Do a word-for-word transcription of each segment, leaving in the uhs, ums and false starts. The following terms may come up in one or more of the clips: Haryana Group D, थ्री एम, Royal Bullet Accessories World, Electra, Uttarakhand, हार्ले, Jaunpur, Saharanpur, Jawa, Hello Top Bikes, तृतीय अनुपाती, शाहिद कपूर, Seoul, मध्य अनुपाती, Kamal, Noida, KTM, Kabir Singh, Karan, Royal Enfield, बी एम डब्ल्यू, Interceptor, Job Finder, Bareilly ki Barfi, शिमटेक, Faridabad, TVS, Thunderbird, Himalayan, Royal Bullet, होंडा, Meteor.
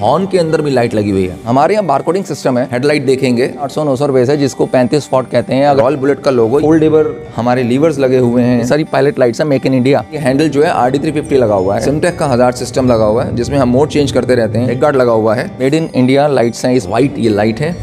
Horn के अंदर भी लाइट लगी हुई है। हमारे यहाँ बारकोडिंग सिस्टम है, हेडलाइट देखेंगे आठ सौ नौ सौ रुपए से, जिसको पैंतीस स्पॉट कहते हैं। रॉयल बुलेट का लोगो, होल्डेवर हमारे लीवर्स लगे हुए हैं, सारी पायलट लाइट्स है, मेक इन इंडिया। ये हैंडल जो है आर डी थ्री फिफ्टी लगा हुआ है, शिमटेक का हजार सिस्टम लगा हुआ है जिसमें हम मोड चेंज करते रहते हैं, एक गार्ड लगा हुआ है, मेड इन इंडिया लाइट्स हैं, इस व्हाइट ये लाइट है,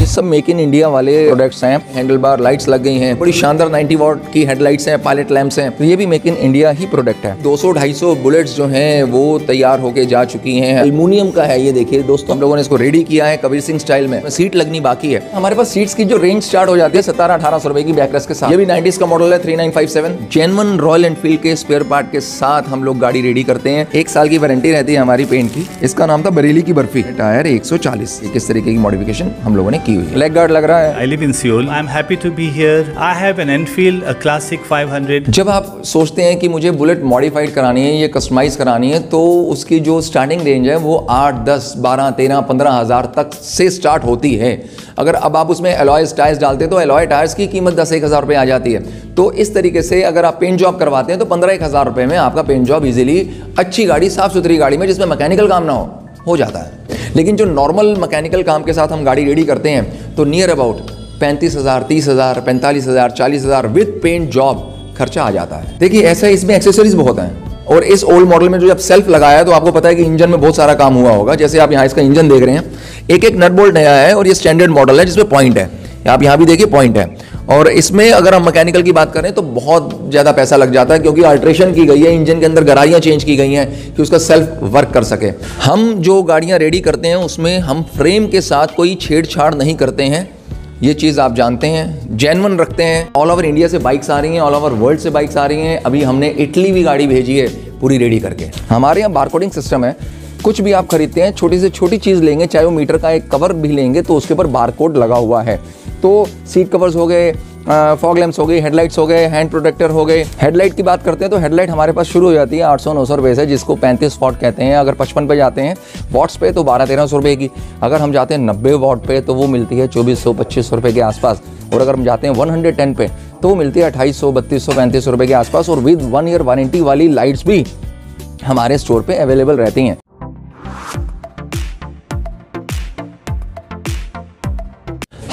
ये सब मेक इन इंडिया वाले प्रोडक्ट्स हैं। हैंडल बार लाइट्स लग गई हैं, बड़ी शानदार नब्बे वॉट की हेडलाइट्स हैं, पायलट लैंप्स हैं, तो ये भी मेक इन इंडिया ही प्रोडक्ट है। दो सौ ढाई सौ बुलेट्स जो हैं वो तैयार होके जा चुकी हैं। एल्यूमिनियम का है ये, देखिए दोस्तों हम लोगों ने इसको रेडी किया है कबीर सिंह स्टाइल में। सीट लगनी बाकी है, हमारे पास सीट्स की जो रेंज स्टार्ट हो जाती है सतारह अठारह सौ रुपए की बैकरेस के साथ। ये भी नाइनटीज का मॉडल है, three nine five seven. Genuine Royal Enfield के स्पेयर पार्ट के साथ हम लोग गाड़ी रेडी करते हैं, एक साल की वारंटी रहती है हमारी पेंट की। इसका नाम था बरेली की बर्फी, टायर एक सौ चालीस। किस तरीके की मॉडिफिकेशन हम लोगों ने की हुई है। ब्लैक गार्ड लग रहा है। I live in Seoul. I'm happy to be here. I have an Enfield, a classic five hundred. जब आप सोचते हैं कि मुझे बुलेट मॉडिफाइड करानी है, ये कस्टमाइज करानी है, तो उसकी जो स्टार्टिंग रेंज है वो आठ दस बारह तेरह पंद्रह हजार तक से स्टार्ट होती है। अगर अब आप उसमें एलॉय टायर्स डालते हैं तो एलॉय टायर्स की कीमत दस एक हजार रुपये आ जाती है। तो इस तरीके से अगर आप पेंट जॉब करवाते हैं तो पंद्रह एक हजार रुपये में आपका पेंट जॉब इजीली अच्छी गाड़ी, साफ सुथरी गाड़ी में जिसमें मैकेनिकल काम ना हो हो जाता है। लेकिन जो नॉर्मल मैकेनिकल काम के साथ हम गाड़ी रेडी करते हैं तो नियर अबाउट पैंतीस हज़ार तीस हज़ार पैंतालीस हज़ार चालीस हज़ार विद पेंट जॉब खर्चा आ जाता है। देखिए ऐसा इसमें एक्सेसरीज बहुत हैं, और इस ओल्ड मॉडल में जो जब सेल्फ लगाया है तो आपको पता है कि इंजन में बहुत सारा काम हुआ होगा। जैसे आप यहाँ इसका इंजन देख रहे हैं, एक एक नट बोल्ट नया है, और ये स्टैंडर्ड मॉडल है जिसमें पॉइंट है, आप यहाँ भी देखिए पॉइंट है। और इसमें अगर हम मैकेनिकल की बात करें तो बहुत ज़्यादा पैसा लग जाता है, क्योंकि अल्ट्रेशन की गई है, इंजन के अंदर गहराइयाँ चेंज की गई हैं कि उसका सेल्फ वर्क कर सके। हम जो गाड़ियाँ रेडी करते हैं उसमें हम फ्रेम के साथ कोई छेड़छाड़ नहीं करते हैं, ये चीज़ आप जानते हैं, जेन्युइन रखते हैं। ऑल ओवर इंडिया से बाइक्स आ रही हैं, ऑल ओवर वर्ल्ड से बाइक्स आ रही हैं। अभी हमने इटली भी गाड़ी भेजी है पूरी रेडी करके। हमारे यहाँ बारकोडिंग सिस्टम है, कुछ भी आप खरीदते हैं, छोटी से छोटी चीज़ लेंगे, चाहे वो मीटर का एक कवर भी लेंगे तो उसके ऊपर बारकोड लगा हुआ है। तो सीट कवर्स हो गए, फॉग लैंप्स हो गई, हेडलाइट्स हो गए, हैंड प्रोटेक्टर हो गए। हेडलाइट की बात करते हैं तो हेडलाइट हमारे पास शुरू हो जाती है आठ सौ नौ सौ रुपये से, जिसको पैंतीस वॉट कहते हैं। अगर पचपन पे जाते हैं वॉट्स पे तो बारह तेरह सौ रुपये की, अगर हम जाते हैं नब्बे वॉट पे तो वो मिलती है चौबीस सौ पच्चीस सौ रुपये के आसपास, और अगर हम जाते हैं वन हंड्रेड टेन पे तो वो मिलती है अट्ठाईस सौ बत्तीस सौ पैंतीस सौ रुपये के आसपास। और विद वन ईयर वारंटी वाली लाइट्स भी हमारे स्टोर पर अवेलेबल रहती हैं।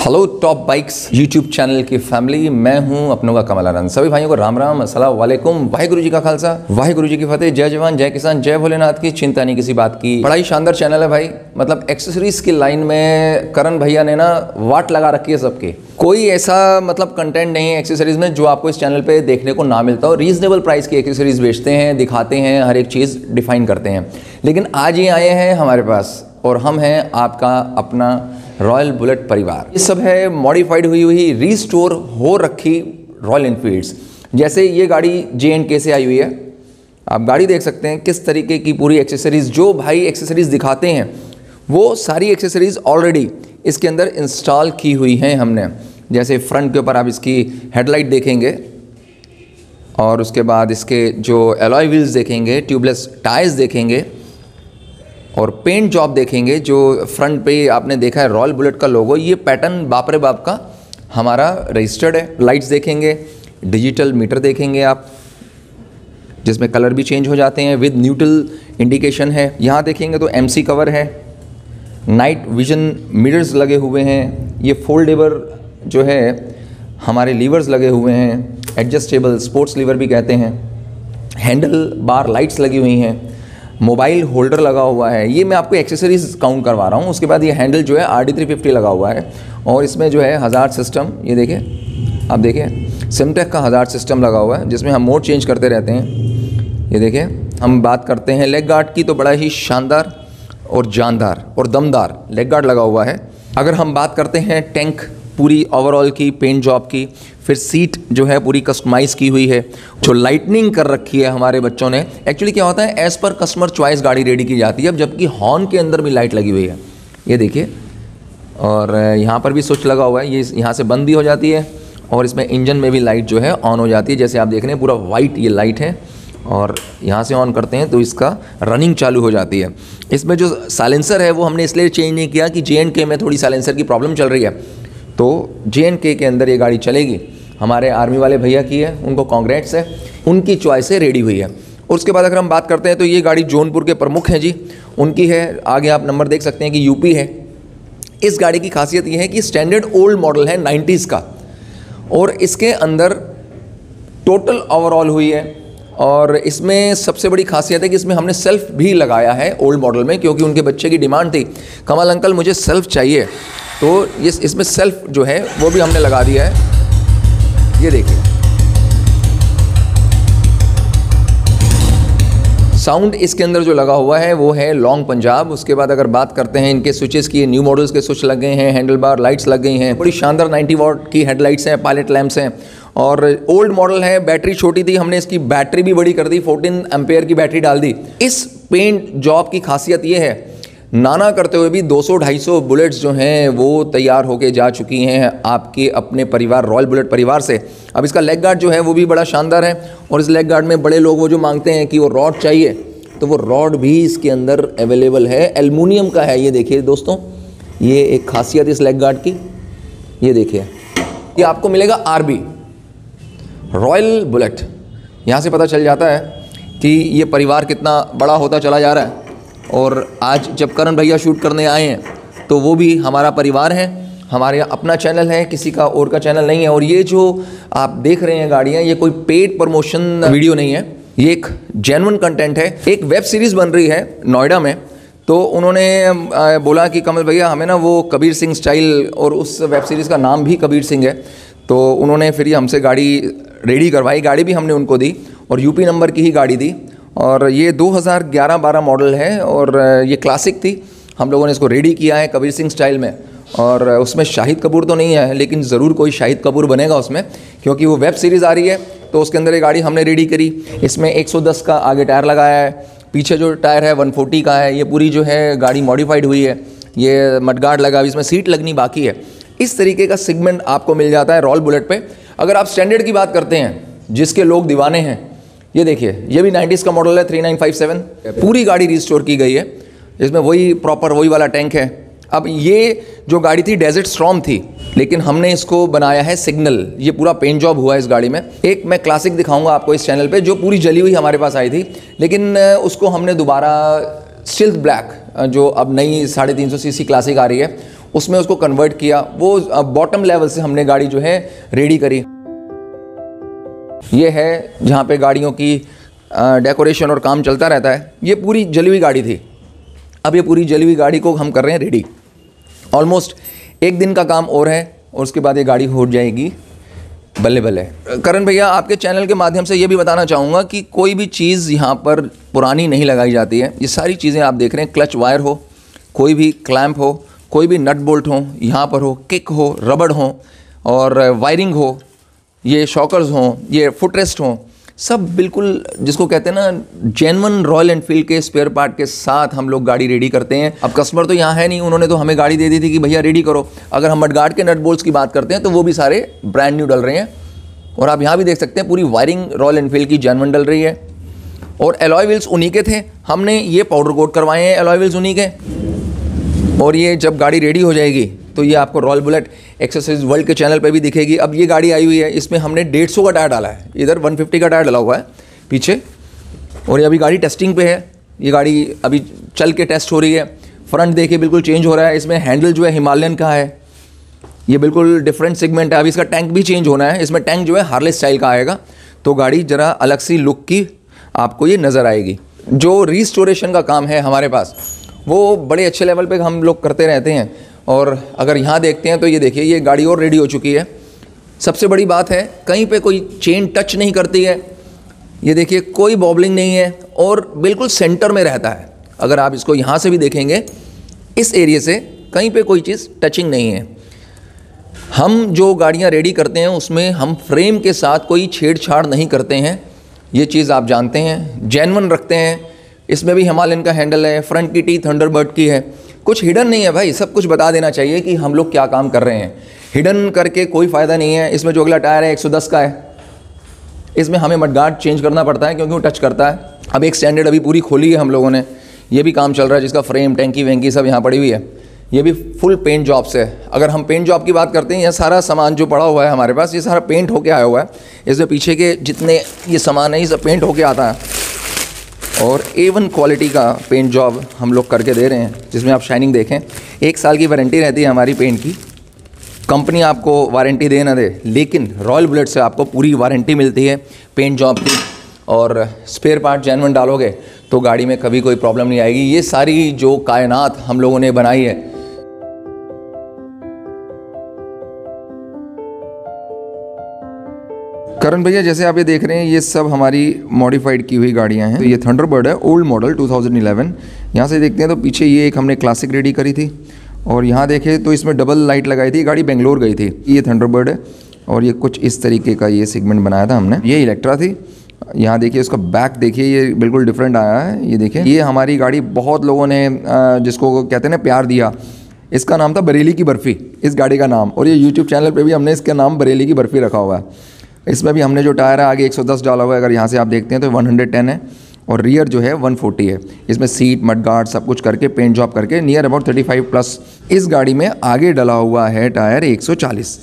Hello top bikes YouTube channel की फैमिली, मैं हूं अपनों का कमल। सभी भाइयों को राम राम, अस्सलाम वालेकुम, वाहेगुरु जी का खालसा, वाहेगुरु जी की फतेह, जय जवान जय किसान, जय भोलेनाथ की, चिंता नहीं किसी बात की। बड़ा ही शानदार चैनल है भाई, मतलब एक्सेसरीज की लाइन में करण भैया ने ना वाट लगा रखी है सबके। कोई ऐसा मतलब कंटेंट नहीं है एक्सेसरीज में जो आपको इस चैनल पे देखने को ना मिलता हो। रीजनेबल प्राइस की एक्सेसरीज बेचते हैं, दिखाते हैं, हर एक चीज़ डिफाइन करते हैं। लेकिन आज ये आए हैं हमारे पास, और हम हैं आपका अपना रॉयल बुलेट परिवार। ये सब है मॉडिफाइड हुई हुई, रीस्टोर हो रखी रॉयल एनफील्ड्स। जैसे ये गाड़ी जे एंड के से आई हुई है, आप गाड़ी देख सकते हैं किस तरीके की पूरी एक्सेसरीज। जो भाई एक्सेसरीज दिखाते हैं वो सारी एक्सेसरीज ऑलरेडी इसके अंदर इंस्टॉल की हुई हैं हमने। जैसे फ्रंट के ऊपर आप इसकी हेडलाइट देखेंगे, और उसके बाद इसके जो एलॉय व्हील्स देखेंगे, ट्यूबलेस टायर्स देखेंगे, और पेंट जॉब देखेंगे। जो फ्रंट पे आपने देखा है रॉयल बुलेट का लोगो, ये पैटर्न बाप रे बाप का हमारा रजिस्टर्ड है। लाइट्स देखेंगे, डिजिटल मीटर देखेंगे आप, जिसमें कलर भी चेंज हो जाते हैं, विद न्यूट्रल इंडिकेशन है। यहाँ देखेंगे तो एमसी कवर है, नाइट विजन मिरर्स लगे हुए हैं, ये फोल्डेबर जो है हमारे लीवर्स लगे हुए हैं, एडजस्टेबल स्पोर्ट्स लीवर भी कहते हैं, हैंडल बार लाइट्स लगी हुई हैं, मोबाइल होल्डर लगा हुआ है। ये मैं आपको एक्सेसरीज काउंट करवा रहा हूँ। उसके बाद ये हैंडल जो है आर डी थ्री फिफ्टी लगा हुआ है, और इसमें जो है हज़ार सिस्टम, ये देखिए आप देखिए शिमटेक का हज़ार सिस्टम लगा हुआ है जिसमें हम मोड चेंज करते रहते हैं। ये देखिए हम बात करते हैं लेग गार्ड की, तो बड़ा ही शानदार और जानदार और दमदार लेग गार्ड लगा हुआ है। अगर हम बात करते हैं टैंक पूरी ओवरऑल की, पेंट जॉब की, फिर सीट जो है पूरी कस्टमाइज़ की हुई है, जो लाइटनिंग कर रखी है हमारे बच्चों ने। एक्चुअली क्या होता है, एज़ पर कस्टमर चॉइस गाड़ी रेडी की जाती है, जबकि हॉर्न के अंदर भी लाइट लगी हुई है, ये देखिए, और यहाँ पर भी स्विच लगा हुआ है, ये यहाँ से बंद भी हो जाती है, और इसमें इंजन में भी लाइट जो है ऑन हो जाती है। जैसे आप देख रहे हैं पूरा वाइट ये लाइट है, और यहाँ से ऑन करते हैं तो इसका रनिंग चालू हो जाती है। इसमें जो साइलेंसर है वो हमने इसलिए चेंज नहीं किया कि जे एंड के में थोड़ी साइलेंसर की प्रॉब्लम चल रही है, तो जे एंड के के अंदर ये गाड़ी चलेगी। हमारे आर्मी वाले भैया की है, उनको कांग्रेट्स है, उनकी चॉइस से रेडी हुई है। और उसके बाद अगर हम बात करते हैं तो ये गाड़ी जौनपुर के प्रमुख हैं जी, उनकी है। आगे आप नंबर देख सकते हैं कि यूपी है। इस गाड़ी की खासियत ये है कि स्टैंडर्ड ओल्ड मॉडल है नाइन्टीज़ का, और इसके अंदर टोटल ओवरऑल हुई है। और इसमें सबसे बड़ी खासियत है कि इसमें हमने सेल्फ भी लगाया है ओल्ड मॉडल में, क्योंकि उनके बच्चे की डिमांड थी, कमाल अंकल मुझे सेल्फ चाहिए, तो ये इसमें सेल्फ जो है वो भी हमने लगा दिया है। ये देखिए साउंड इसके अंदर जो लगा हुआ है वो है लॉन्ग पंजाब। उसके बाद अगर बात करते हैं इनके स्विचेस की, न्यू मॉडल्स के स्विच लग गए हैं, हैंडल बार लाइट्स लग गई हैं, बड़ी शानदार नब्बे वॉट की हेडलाइट्स हैं, पायलट लैम्प्स हैं, और ओल्ड मॉडल है। बैटरी छोटी थी, हमने इसकी बैटरी भी बड़ी कर दी, चौदह एम्पेयर की बैटरी डाल दी। इस पेंट जॉब की खासियत ये है, नाना करते हुए भी दो सौ ढाई सौ बुलेट्स जो हैं वो तैयार होके जा चुकी हैं आपके अपने परिवार रॉयल बुलेट परिवार से। अब इसका लेग गार्ड जो है वो भी बड़ा शानदार है, और इस लेग गार्ड में बड़े लोग वो जो मांगते हैं कि वो रॉड चाहिए, तो वो रॉड भी इसके अंदर अवेलेबल है, एल्युमिनियम का है। ये देखिए दोस्तों, ये एक खासियत इस लेग गार्ड की, ये देखिए ये आपको मिलेगा आर बी रॉयल बुलेट। यहाँ से पता चल जाता है कि ये परिवार कितना बड़ा होता चला जा रहा है। और आज जब करण भैया शूट करने आए हैं तो वो भी हमारा परिवार है, हमारे अपना चैनल है, किसी का और का चैनल नहीं है। और ये जो आप देख रहे हैं गाड़ियाँ, ये कोई पेड प्रमोशन वीडियो नहीं है, ये एक जेन्युइन कंटेंट है। एक वेब सीरीज़ बन रही है नोएडा में, तो उन्होंने बोला कि कमल भैया हमें ना वो कबीर सिंह स्टाइल, और उस वेब सीरीज़ का नाम भी कबीर सिंह है, तो उन्होंने फिर हमसे गाड़ी रेडी करवाई। गाड़ी भी हमने उनको दी, और यूपी नंबर की ही गाड़ी दी, और ये दो हज़ार ग्यारह बारह मॉडल है, और ये क्लासिक थी। हम लोगों ने इसको रेडी किया है कबीर सिंह स्टाइल में, और उसमें शाहिद कपूर तो नहीं है, लेकिन ज़रूर कोई शाहिद कपूर बनेगा उसमें, क्योंकि वो वेब सीरीज़ आ रही है, तो उसके अंदर ये गाड़ी हमने रेडी करी। इसमें एक सौ दस का आगे टायर लगाया है, पीछे जो टायर है एक सौ चालीस का है। ये पूरी जो है गाड़ी मॉडिफाइड हुई है, ये मडगार्ड लगा, इसमें सीट लगनी बाकी है। इस तरीके का सेगमेंट आपको मिल जाता है रॉयल बुलेट पे। अगर आप स्टैंडर्ड की बात करते हैं जिसके लोग दीवाने हैं, ये देखिए ये भी नाइन्टीज़ का मॉडल है थ्री नाइन फाइव सेवन। पूरी गाड़ी रिस्टोर की गई है, इसमें वही प्रॉपर वही वाला टैंक है। अब ये जो गाड़ी थी डेजर्ट स्टॉर्म थी, लेकिन हमने इसको बनाया है सिग्नल। ये पूरा पेंट जॉब हुआ है इस गाड़ी में। एक मैं क्लासिक दिखाऊंगा आपको इस चैनल पे, जो पूरी जली हुई हमारे पास आई थी, लेकिन उसको हमने दोबारा स्टिल्थ ब्लैक, जो अब नई साढ़े तीन सौ सी सी क्लासिक आ रही है, उसमें उसको कन्वर्ट किया। वो बॉटम लेवल से हमने गाड़ी जो है रेडी करी। ये है जहाँ पे गाड़ियों की डेकोरेशन और काम चलता रहता है। ये पूरी जली हुई गाड़ी थी, अब ये पूरी जली हुई गाड़ी को हम कर रहे हैं रेडी। ऑलमोस्ट एक दिन का काम और है, और उसके बाद ये गाड़ी हो जाएगी बल्ले बल्ले। करण भैया, आपके चैनल के माध्यम से ये भी बताना चाहूँगा कि कोई भी चीज़ यहाँ पर पुरानी नहीं लगाई जाती है। ये सारी चीज़ें आप देख रहे हैं, क्लच वायर हो, कोई भी क्लैम्प हो, कोई भी नट बोल्ट हो, यहाँ पर हो, किक हो, रबड़ हो, और वायरिंग हो, ये शॉकर्स हों, ये फुटरेस्ट हों, सब बिल्कुल जिसको कहते हैं ना जेन्युइन रॉयल एनफील्ड के स्पेयर पार्ट के साथ हम लोग गाड़ी रेडी करते हैं। अब कस्टमर तो यहाँ है नहीं, उन्होंने तो हमें गाड़ी दे दी थी कि भैया रेडी करो। अगर हम मडगार्ड के नट बोल्ट्स की बात करते हैं तो वो भी सारे ब्रांड न्यू डल रहे हैं, और आप यहाँ भी देख सकते हैं पूरी वायरिंग रॉयल एनफील्ड की जेन्युइन डल रही है। और एलॉय व्हील्स उन्हीं के थे, हमने ये पाउडर कोट करवाए हैं, एलॉय व्हील्स उन्हीं के। और ये जब गाड़ी रेडी हो जाएगी तो ये आपको रॉयल बुलेट एक्सेसरीज वर्ल्ड के चैनल पे भी दिखेगी। अब ये गाड़ी आई हुई है, इसमें हमने डेढ़ सौ का टायर डाला है, इधर एक सौ पचास का टायर डाला हुआ है पीछे, और ये अभी गाड़ी टेस्टिंग पे है। ये गाड़ी अभी चल के टेस्ट हो रही है। फ्रंट देखिए बिल्कुल चेंज हो रहा है, इसमें हैंडल जो है हिमालयन का है, ये बिल्कुल डिफरेंट सेगमेंट है। अभी इसका टैंक भी चेंज होना है, इसमें टैंक जो है हार्ले स्टाइल का आएगा, तो गाड़ी ज़रा अलग सी लुक की आपको ये नज़र आएगी। जो रिस्टोरेशन का काम है हमारे पास वो बड़े अच्छे लेवल पे हम लोग करते रहते हैं। और अगर यहाँ देखते हैं तो ये देखिए ये गाड़ी और रेडी हो चुकी है। सबसे बड़ी बात है कहीं पे कोई चेन टच नहीं करती है, ये देखिए कोई बॉबलिंग नहीं है, और बिल्कुल सेंटर में रहता है। अगर आप इसको यहाँ से भी देखेंगे, इस एरिए से कहीं पे कोई चीज़ टचिंग नहीं है। हम जो गाड़ियाँ रेडी करते हैं उसमें हम फ्रेम के साथ कोई छेड़छाड़ नहीं करते हैं, ये चीज़ आप जानते हैं, जेन्युइन रखते हैं। इसमें भी हिमालयन का हैंडल है, फ्रंट की टी थंडरबर्ड की है, कुछ हिडन नहीं है भाई। सब कुछ बता देना चाहिए कि हम लोग क्या काम कर रहे हैं, हिडन करके कोई फ़ायदा नहीं है। इसमें जो अगला टायर है एक सौ दस का है, इसमें हमें मडगार्ड चेंज करना पड़ता है क्योंकि वो टच करता है। अब एक स्टैंडर्ड अभी पूरी खोली है हम लोगों ने, ये भी काम चल रहा है, जिसका फ्रेम टैंकी वैंकी सब यहाँ पड़ी हुई है। ये भी फुल पेंट जॉब से है। अगर हम पेंट जॉब की बात करते हैं, यह सारा सामान जो पड़ा हुआ है हमारे पास, ये सारा पेंट होके आया हुआ है। इसमें पीछे के जितने ये सामान है ये सब पेंट होके आता है। और ए वन क्वालिटी का पेंट जॉब हम लोग करके दे रहे हैं, जिसमें आप शाइनिंग देखें। एक साल की वारंटी रहती है हमारी पेंट की। कंपनी आपको वारंटी दे ना दे, लेकिन रॉयल बुलेट से आपको पूरी वारंटी मिलती है पेंट जॉब की, और स्पेयर पार्ट जेन्युइन डालोगे तो गाड़ी में कभी कोई प्रॉब्लम नहीं आएगी। ये सारी जो कायनात हम लोगों ने बनाई है। करण भैया, जैसे आप ये देख रहे हैं, ये सब हमारी मॉडिफाइड की हुई गाड़ियां हैं। तो ये थंडरबर्ड है, ओल्ड मॉडल ट्वेंटी इलेवन। यहाँ से देखते हैं तो पीछे ये एक हमने क्लासिक रेडी करी थी, और यहाँ देखें तो इसमें डबल लाइट लगाई थी। गाड़ी बेंगलोर गई थी। ये थंडरबर्ड है, और ये कुछ इस तरीके का ये सेगमेंट बनाया था हमने। ये इलेक्ट्रा थी। यहाँ देखिए उसका बैक देखिए, ये बिल्कुल डिफरेंट आया है। ये देखिए, ये हमारी गाड़ी बहुत लोगों ने जिसको कहते हैं ना प्यार दिया, इसका नाम था बरेली की बर्फ़ी, इस गाड़ी का नाम। और ये यूट्यूब चैनल पर भी हमने इसका नाम बरेली की बर्फ़ी रखा हुआ है। इसमें भी हमने जो टायर है आगे एक सौ दस डाला हुआ है। अगर यहाँ से आप देखते हैं तो एक सौ दस है, और रियर जो है एक सौ चालीस है। इसमें सीट, मडगार्ड सब कुछ करके पेंट जॉब करके नियर अबाउट पैंतीस प्लस इस गाड़ी में आगे डला हुआ है टायर एक सौ चालीस।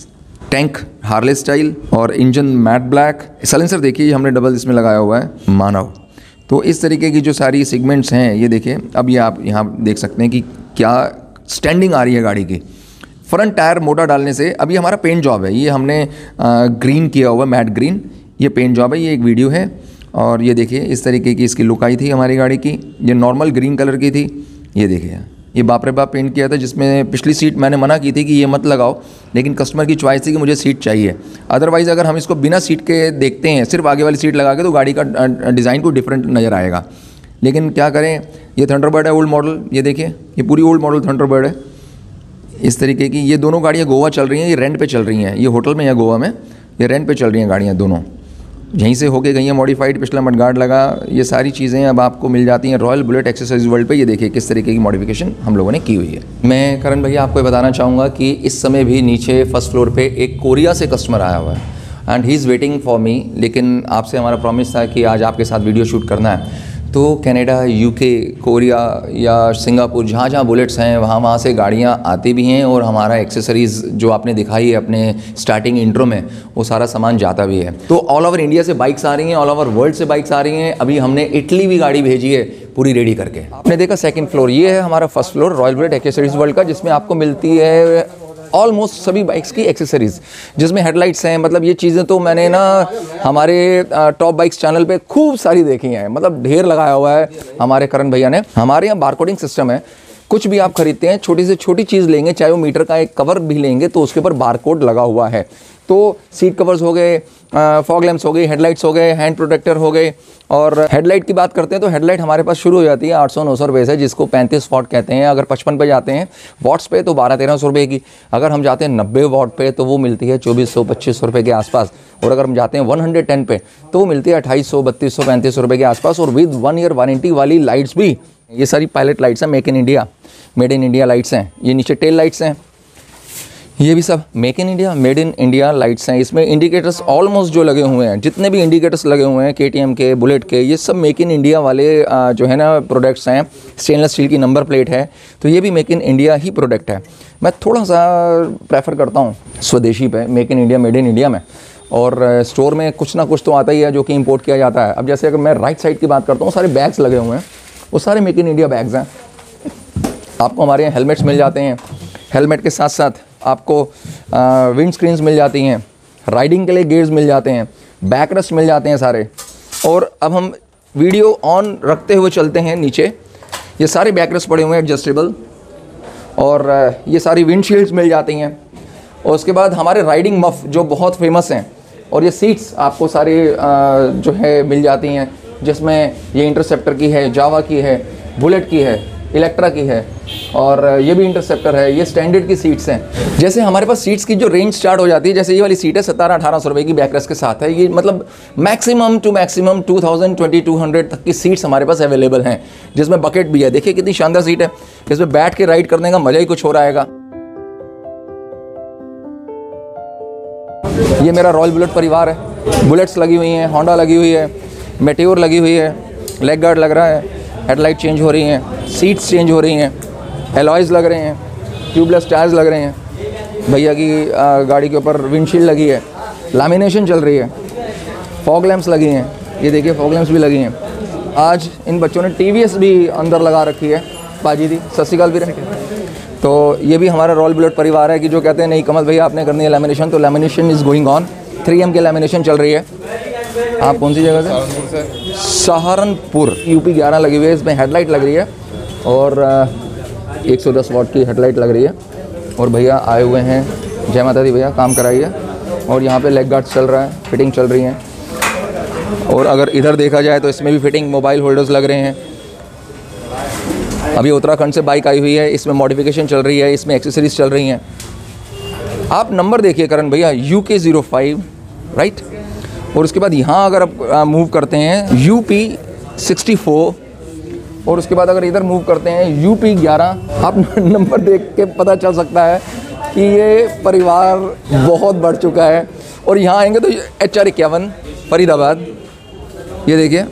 टैंक हार्ले स्टाइल और इंजन मैट ब्लैक। साइलेंसर देखिए हमने डबल इसमें लगाया हुआ है मानव। तो इस तरीके की जो सारी सेगमेंट्स हैं ये देखिए। अब ये आप यहाँ देख सकते हैं कि क्या स्टैंडिंग आ रही है गाड़ी की। फ्रंट टायर मोटा डालने से अभी हमारा पेंट जॉब है, ये हमने आ, ग्रीन किया हुआ, मैट ग्रीन। ये पेंट जॉब है, ये एक वीडियो है। और ये देखिए इस तरीके की इसकी लुक आई थी हमारी गाड़ी की। ये नॉर्मल ग्रीन कलर की थी। ये देखिए, ये बाप रे बाप पेंट किया था, जिसमें पिछली सीट मैंने मना की थी कि ये मत लगाओ, लेकिन कस्टमर की च्वाइस थी कि मुझे सीट चाहिए। अदरवाइज़ अगर हम इसको बिना सीट के देखते हैं, सिर्फ आगे वाली सीट लगा के, तो गाड़ी का डिज़ाइन को डिफरेंट नज़र आएगा। लेकिन क्या करें, ये थंडरबर्ड है ओल्ड मॉडल। ये देखिए, ये पूरी ओल्ड मॉडल थंडरबर्ड है इस तरीके की। ये दोनों गाड़ियाँ गोवा चल रही हैं, ये रेंट पे चल रही हैं, ये होटल में या गोवा में ये रेंट पे चल रही हैं गाड़ियाँ दोनों। यहीं से होके गई हैं मॉडिफाइड, पिछला मडगार्ड लगा, ये सारी चीज़ें अब आपको मिल जाती हैं रॉयल बुलेट एक्सेसरीज वर्ल्ड पे। ये देखिए किस तरीके की मॉडिफिकेशन हम लोगों ने की हुई है। मैं करण भैया आपको बताना चाहूँगा कि इस समय भी नीचे फर्स्ट फ्लोर पर एक कोरिया से कस्टमर आया हुआ है, and he is waiting for me. लेकिन आपसे हमारा प्रॉमिस था कि आज आपके साथ वीडियो शूट करना है, तो कनाडा, यूके, कोरिया या सिंगापुर, जहाँ जहाँ बुलेट्स हैं वहाँ वहाँ से गाड़ियाँ आती भी हैं, और हमारा एक्सेसरीज़ जो आपने दिखाई है अपने स्टार्टिंग इंट्रो में, वो सारा सामान जाता भी है। तो ऑल ओवर इंडिया से बाइक्स आ रही हैं, ऑल ओवर वर्ल्ड से बाइक्स आ रही हैं। अभी हमने इटली भी गाड़ी भेजी है पूरी रेडी करके। आपने देखा सेकेंड फ्लोर, ये है हमारा first floor Royal Bullet accessories world का, जिसमें आपको मिलती है ऑलमोस्ट सभी बाइक्स की एक्सेसरीज़, जिसमें हेडलाइट्स हैं। मतलब ये चीज़ें तो मैंने ना हमारे टॉप बाइक्स चैनल पे खूब सारी देखी हैं, मतलब ढेर लगाया हुआ है हमारे करण भैया ने। हमारे यहाँ बारकोडिंग सिस्टम है, कुछ भी आप खरीदते हैं, छोटी से छोटी चीज़ लेंगे, चाहे वो मीटर का एक कवर भी लेंगे तो उसके ऊपर बारकोड लगा हुआ है। तो सीट कवर्स हो गए, फॉग लैम्प्स हो गई, हेडलाइट्स हो गए, हैंड प्रोटेक्टर हो गए। और हेडलाइट की बात करते हैं तो हेडलाइट हमारे पास शुरू हो जाती है आठ सौ नौ सौ रुपये से, जिसको पैंतीस वाट कहते हैं। अगर पचपन पे जाते हैं वाट्स पे तो बारह तेरह सौ रुपये की। अगर हम जाते हैं नब्बे वाट पे तो वो मिलती है चौबीस सौ पच्चीस सौ रुपये के आसपास, और अगर हम जाते हैं वन हंड्रेड टेन पे तो वो मिलती है अट्ठाईस सौ बत्तीस सौ पैंतीस सौ रुपये के आसपास, और विद वन ईयर वारंटी वाली लाइट्स भी। ये सारी पायलट लाइट्स हैं, make in India, made in India lights हैं। ये नीचे टेल लाइट्स हैं, ये भी सब make in India, made in India lights हैं। इसमें इंडिकेटर्स ऑलमोस्ट जो लगे हुए हैं, जितने भी इंडिकेटर्स लगे हुए हैं केटीएम के, बुलेट के, ये सब मेक इन इंडिया वाले जो है ना प्रोडक्ट्स हैं। स्टेनलेस स्टील की नंबर प्लेट है, तो ये भी मेक इन इंडिया ही प्रोडक्ट है। मैं थोड़ा सा प्रेफर करता हूँ स्वदेशी पे, make in India, made in India में। और स्टोर में कुछ ना कुछ तो आता ही है जो कि इम्पोर्ट किया जाता है। अब जैसे अगर मैं राइट साइड की बात करता हूँ, सारे बैग्स लगे हुए हैं, वो सारे मेक इन इंडिया बैग्स हैं। आपको हमारे यहाँ हेलमेट्स मिल जाते हैं, हेलमेट के साथ साथ आपको विंड स्क्रीन्स मिल जाती हैं, राइडिंग के लिए गेयर्स मिल जाते हैं, बैक रेस्ट मिल जाते हैं सारे। और अब हम वीडियो ऑन रखते हुए चलते हैं नीचे, ये सारे बैक रेस्ट पड़े हुए हैं एडजस्टेबल, और ये सारी विंडशील्ड्स मिल जाती हैं। और उसके बाद हमारे राइडिंग मफ जो बहुत फेमस हैं, और ये सीट्स आपको सारे जो है मिल जाती हैं, जिसमें ये इंटरसेप्टर की है, जावा की है, बुलेट की है, इलेक्ट्रा की है, और ये भी इंटरसेप्टर है। ये स्टैंडर्ड की सीट्स हैं। जैसे हमारे पास सीट्स की जो रेंज स्टार्ट हो जाती है, जैसे ये वाली सीट है सतारह अठारह सौ रुपये की बैकरेस्ट के साथ है। ये मतलब maximum to maximum two thousand twenty two hundred तक की सीट्स हमारे पास अवेलेबल हैं, जिसमें बकेट भी है। देखिए कितनी शानदार सीट है, इसमें बैठ के राइड करने का मज़ा ही कुछ हो रहा आएगा। ये मेरा रॉयल बुलेट परिवार है, बुलेट्स लगी हुई हैं, होंडा लगी हुई है, मेटियोर लगी हुई है, लेग गार्ड लग रहा है, हेडलाइट चेंज हो रही हैं, सीट्स चेंज हो रही हैं, एलॉयज़ लग रहे हैं, ट्यूबलेस टायर्स लग रहे हैं, भैया की गाड़ी के ऊपर विंडशील्ड लगी है, लैमिनेशन चल रही है, फॉग लैम्प्स लगी हैं। ये देखिए फॉग लैम्प्स भी लगी हैं, आज इन बच्चों ने टीवीएस भी अंदर लगा रखी है। पाजी दी सत श्रीकाल भी रहे। तो ये भी हमारा रॉयल बुलेट परिवार है कि जो कहते हैं नहीं कमल भैया आपने करनी है लेमिनेशन, तो lamination is going on. थ्री एम के लेमिनेशन चल रही है। आप कौन सी जगह से? सहारनपुर यूपी ग्यारह लगी हुई है। इसमें हेडलाइट लग रही है और एक सौ दस वॉट की हेडलाइट लग रही है। और भैया आए हुए हैं, जय माता दी भैया, काम कराइए। और यहाँ पे लेग गार्ड्स चल रहा है, फिटिंग चल रही है। और अगर इधर देखा जाए तो इसमें भी फिटिंग, मोबाइल होल्डर्स लग रहे हैं। अभी उत्तराखंड से बाइक आई हुई है, इसमें मॉडिफिकेशन चल रही है, इसमें एक्सेसरीज चल रही हैं। आप नंबर देखिए करण भैया, यू के ज़ीरो फाइव राइट। और उसके बाद यहाँ अगर आप मूव करते हैं यू पी सिक्सटी फोर, और उसके बाद अगर इधर मूव करते हैं यू पी ग्यारह। आप नंबर देख के पता चल सकता है कि ये परिवार बहुत बढ़ चुका है। और यहाँ आएंगे तो एच आर इक्यावन फरीदाबाद, ये देखिए।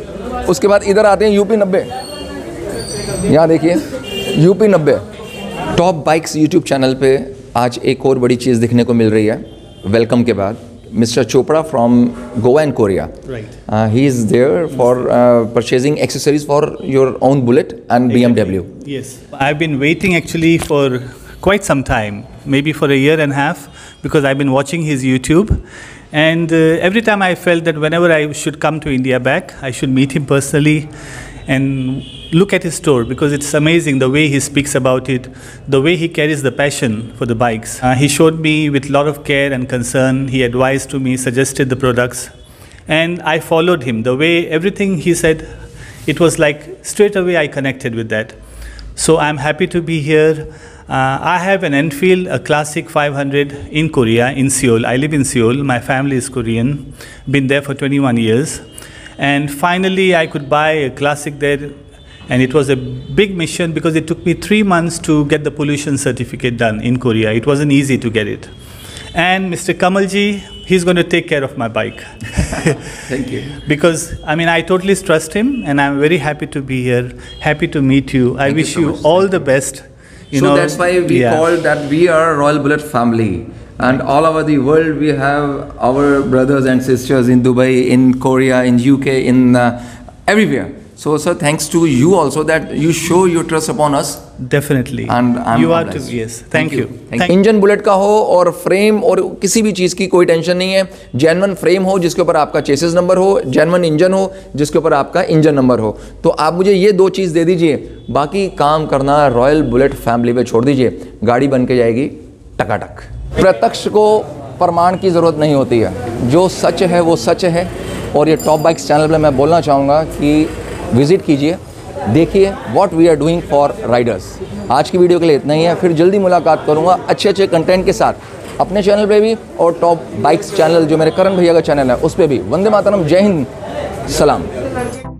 उसके बाद इधर आते हैं यू पी नब्बे, यहाँ देखिए यूपी नब्बे। टॉप बाइक्स यूट्यूब चैनल पे आज एक और बड़ी चीज़ दिखने को मिल रही है। वेलकम के बाद mister Chopra from Goa and Korea, he is there for purchasing accessories for your own bullet and बी एम डब्ल्यू। Yes, I have been waiting actually for quite some time, maybe for a year and half, because I have been watching his YouTube. And uh, every time I felt that whenever I should come to India back, I should meet him personally and look at his store, because it's amazing the way he speaks about it, the way he carries the passion for the bikes. Uh, he showed me with a lot of care and concern. He advised to me, suggested the products, and I followed him. The way everything he said, it was like straight away I connected with that. So I'm happy to be here. Uh, I have an Enfield, a classic five hundred in Korea, in Seoul. I live in Seoul. My family is Korean. Been there for twenty-one years. And finally, I could buy a classic there. And it was a big mission because it took me three months to get the pollution certificate done in Korea. It wasn't easy to get it. And Mister Kamalji, he's going to take care of my bike. Thank you. Because, I mean, I totally trust him. And I'm very happy to be here. Happy to meet you. I Thank wish you, so you all the best. You so know, that's why we yeah. call that we are Royal Bullet family, and all over the world we have our brothers and sisters in Dubai, in Korea, in U K, in uh, everywhere. So, sir, thanks to you also that you show your trust upon us. Definitely. And I'm you are blessed. too. Yes. Thank, Thank you. you. Thank engine bullet का हो और frame और किसी भी चीज़ की कोई tension नहीं है। जेन्युइन फ्रेम हो जिसके ऊपर आपका चेसिस नंबर हो, जेन्युइन इंजन हो जिसके ऊपर आपका इंजन नंबर हो। तो आप मुझे ये दो चीज़ दे दीजिए, बाकी काम करना रॉयल बुलेट फैमिली पे छोड़ दीजिए, गाड़ी बन के जाएगी टकाटक। प्रत्यक्ष को प्रमाण की ज़रूरत नहीं होती है, जो सच है वो सच है। और ये टॉप बाइक्स चैनल पर मैं बोलना चाहूँगा कि विजिट कीजिए, देखिए what we are doing for riders. आज की वीडियो के लिए इतना ही है, फिर जल्दी मुलाकात करूँगा अच्छे अच्छे कंटेंट के साथ अपने चैनल पे भी और टॉप बाइक्स चैनल जो मेरे करण भैया का चैनल है उस पर भी। वंदे मातरम, जय हिंद, सलाम।